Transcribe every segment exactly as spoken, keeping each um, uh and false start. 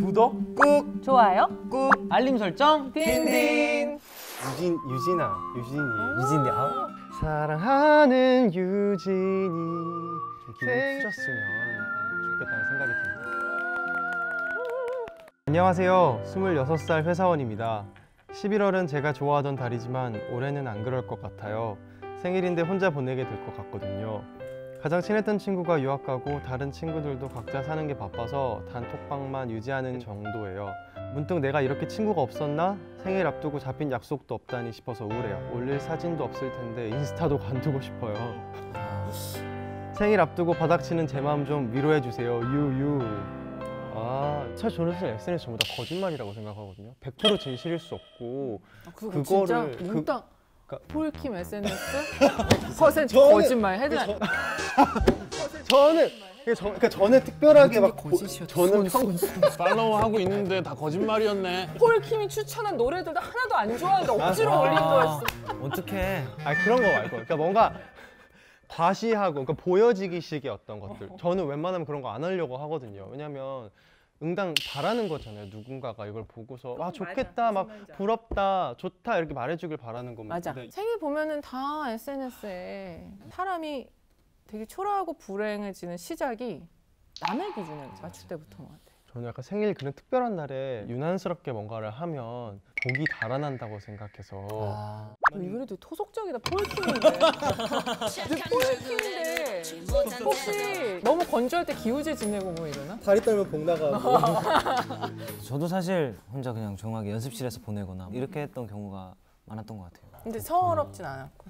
구독 꾹, 좋아요 꾹, 알림 설정 딘딘. 유진, 유진아, 유진이 유진이 아. 사랑하는 유진이 좀 기분이 풀렸으면 좋겠다는 생각이 듭니다. 안녕하세요, 스물여섯 살 회사원입니다. 십일월은 제가 좋아하던 달이지만 올해는 안 그럴 것 같아요. 생일인데 혼자 보내게 될 것 같거든요. 가장 친했던 친구가 유학 가고 다른 친구들도 각자 사는 게 바빠서 단톡방만 유지하는 정도예요. 문득 내가 이렇게 친구가 없었나? 생일 앞두고 잡힌 약속도 없다니 싶어서 우울해요. 올릴 사진도 없을 텐데 인스타도 관두고 싶어요. 생일 앞두고 바닥치는 제 마음 좀 위로해주세요. 유유. 아, 사실 저는 사실 에스엔에스 전부 다 거짓말이라고 생각하거든요. 백 퍼센트 진실일 수 없고. 아, 그거 진짜 몽땅 폴킴 에스엔에스? 퍼센트 거짓말 해드려. 저는 저, 그러니까 저는 특별하게 막 고, 저는 평, 팔로우하고 있는데 다 거짓말이었네. 폴킴이 추천한 노래들 도 하나도 안 좋아하는데 억지로 아, 올린 거였어. 어떡해. 아, 그런 거 말고 그러니까 뭔가 과시하고 그러니까 보여지기식의 어떤 것들, 저는 웬만하면 그런 거 안 하려고 하거든요. 왜냐면 응당 바라는 거잖아요. 누군가가 이걸 보고서 와, 좋겠다, 맞아. 막 부럽다, 좋다 이렇게 말해주길 바라는 거면. 맞아. 근데 생일 보면은 다 에스엔에스에 사람이 되게 초라하고 불행해지는 시작이 남의 기준을 맞출 때부터인 것 같아요. 저는 약간 생일 그런 특별한 날에 유난스럽게 뭔가를 하면 복이 달아난다고 생각해서. 아, 이 그래도 토속적이다. 폴킴인데 폴킴인데 혹시 너무 건조할 때 기우제 지내고 뭐 이러나? 다리 떨면 복 나가고. 저도 사실 혼자 그냥 조용하게 연습실에서 보내거나 이렇게 했던 경우가 많았던 것 같아요. 근데 서럽진 않았고.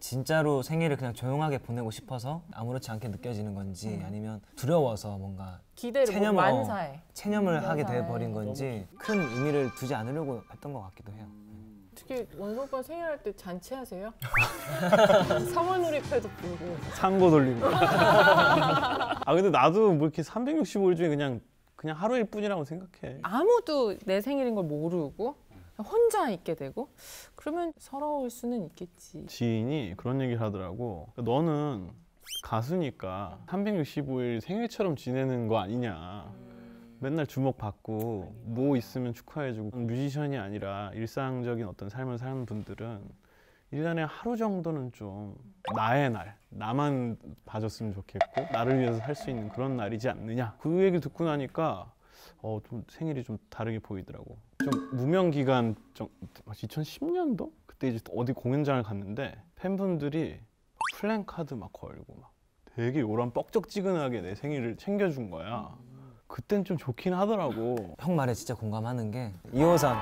진짜로 생일을 그냥 조용하게 보내고 싶어서 아무렇지 않게 느껴지는 건지, 아니면 두려워서 뭔가 체념을, 만사해. 체념을 만사해. 하게 돼버린 건지 큰 의미를 두지 않으려고 했던 것 같기도 해요. 특히 원수 오빠 생일할 때 잔치하세요? 사월놀이패도 불고 상고 돌리고. 아, 근데 나도 뭐 이렇게 삼백육십오 일 중에 그냥, 그냥 하루일 뿐이라고 생각해. 아무도 내 생일인 걸 모르고 혼자 있게 되고 그러면 서러울 수는 있겠지. 지인이 그런 얘기를 하더라고. 너는 가수니까 삼백육십오 일 생일처럼 지내는 거 아니냐. 맨날 주목받고 뭐 있으면 축하해주고. 뮤지션이 아니라 일상적인 어떤 삶을 사는 분들은 일 년에 하루 정도는 좀 나의 날, 나만 봐줬으면 좋겠고 나를 위해서 살 수 있는 그런 날이지 않느냐. 그 얘기를 듣고 나니까 어, 좀 생일이 좀 다르게 보이더라고. 좀 무명 기간 좀 이천십 년도 그때 이제 어디 공연장을 갔는데 팬분들이 플랜카드 막 걸고 막 되게 요런 뻑적지근하게 내 생일을 챙겨준 거야. 그땐 좀 좋긴 하더라고. 형 말에 진짜 공감하는 게 이호선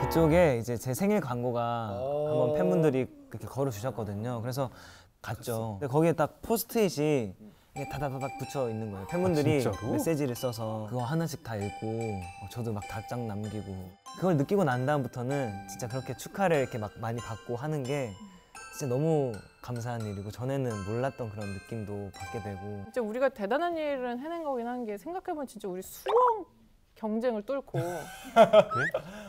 그쪽에 이제 제 생일 광고가 한번 팬분들이 그렇게 걸어주셨거든요. 그래서 갔죠. 근데 거기에 딱 포스트잇이 이게 다다다닥 붙여 있는 거예요. 팬분들이 아, 메시지를 써서 그거 하나씩 다 읽고 저도 막 답장 남기고. 그걸 느끼고 난 다음부터는 진짜 그렇게 축하를 이렇게 막 많이 받고 하는 게 진짜 너무 감사한 일이고, 전에는 몰랐던 그런 느낌도 받게 되고. 진짜 우리가 대단한 일은 해낸 거긴 한 게, 생각해보면 진짜 우리 수영 경쟁을 뚫고. 네?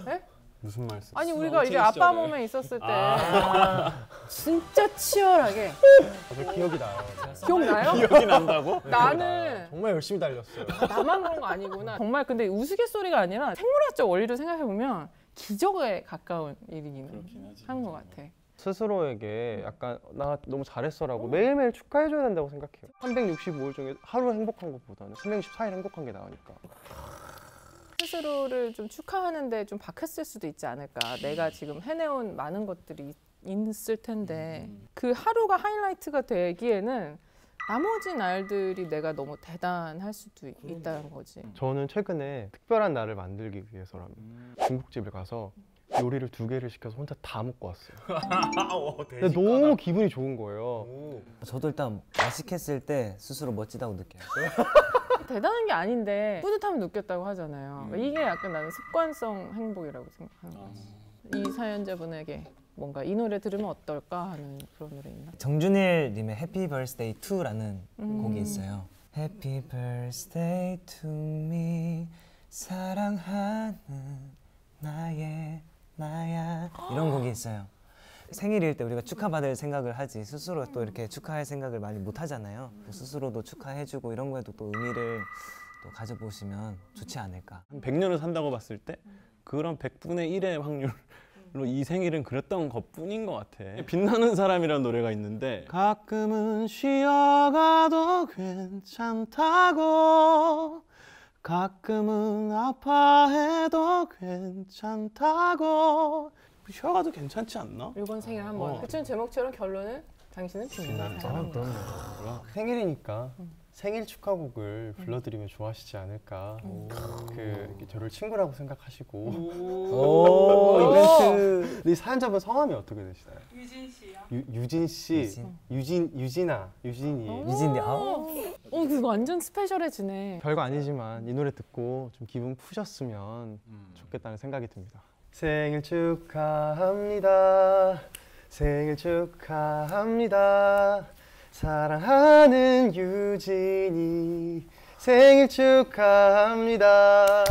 네? 무슨 말씀? 아니 우리가 이제 아빠 몸에 있었을 때 아 진짜 치열하게. 아, 저 기억이 나요. 기억나요? 기억이 난다고? 나는 정말 열심히 달렸어요. 나만 그런 거 아니구나. 정말 근데 우스갯소리가 아니라 생물학적 원리로 생각해보면 기적에 가까운 일이기는 한 것 같아. 스스로에게 약간 나 너무 잘했어라고 어? 매일매일 축하해줘야 된다고 생각해요. 삼백육십오 일 중에 하루 행복한 것보다는 삼백육십사 일 행복한 게 나으니까. 스스로를 좀 축하하는데 좀 박했을 수도 있지 않을까. 내가 지금 해내온 많은 것들이 있을 텐데 그 하루가 하이라이트가 되기에는 나머지 날들이 내가 너무 대단할 수도 있다는 거지. 저는 최근에 특별한 날을 만들기 위해서라면 중국집을 가서 요리를 두 개를 시켜서 혼자 다 먹고 왔어요. 근데 너무 기분이 좋은 거예요. 오. 저도 일단 맛있겠을 때 스스로 멋지다고 느껴요. 대단한 게 아닌데 뿌듯함을 느꼈다고 하잖아요. 음. 이게 약간 나는 습관성 행복이라고 생각하는 거지. 아. 이 사연자분에게 뭔가 이 노래 들으면 어떨까 하는 그런 노래 있나? 정준일 님의 해피 버스데이 투라는 음. 곡이 있어요. 해피 버스데이 투 미 사랑하는 나의 나야 이런 곡이 있어요. 생일일 때 우리가 축하받을 생각을 하지 스스로 또 이렇게 축하할 생각을 많이 못 하잖아요. 스스로도 축하해주고 이런 거에도 또 의미를 또 가져보시면 좋지 않을까. 한 백 년을 산다고 봤을 때 그런 백분의 일의 확률로 이 생일은 그랬던 것뿐인 것 같아. 빛나는 사람이라는 노래가 있는데 가끔은 쉬어가도 괜찮다고 가끔은 아파해도 괜찮다고 쉬어가도 괜찮지 않나? 이번 생일 한 번. 어. 그쯤 제목처럼 결론은 당신은 빛나는 사람이다. 생일이니까 응. 생일 축하곡을 불러드리면 좋아하시지 않을까. 오. 그 저를 친구라고 생각하시고. 오, 오 이벤트. 네, 사연자분 성함이 어떻게 되시나요? 유진 씨요. 유, 유진 씨. 유진. 유진 유진아 유진이. 유진이. 아. 어, 그거 완전 스페셜해지네. 별거 아니지만 이 노래 듣고 좀 기분 푸셨으면 음. 좋겠다는 생각이 듭니다. 생일 축하합니다. 생일 축하합니다. 사랑하는 유진이 생일 축하합니다.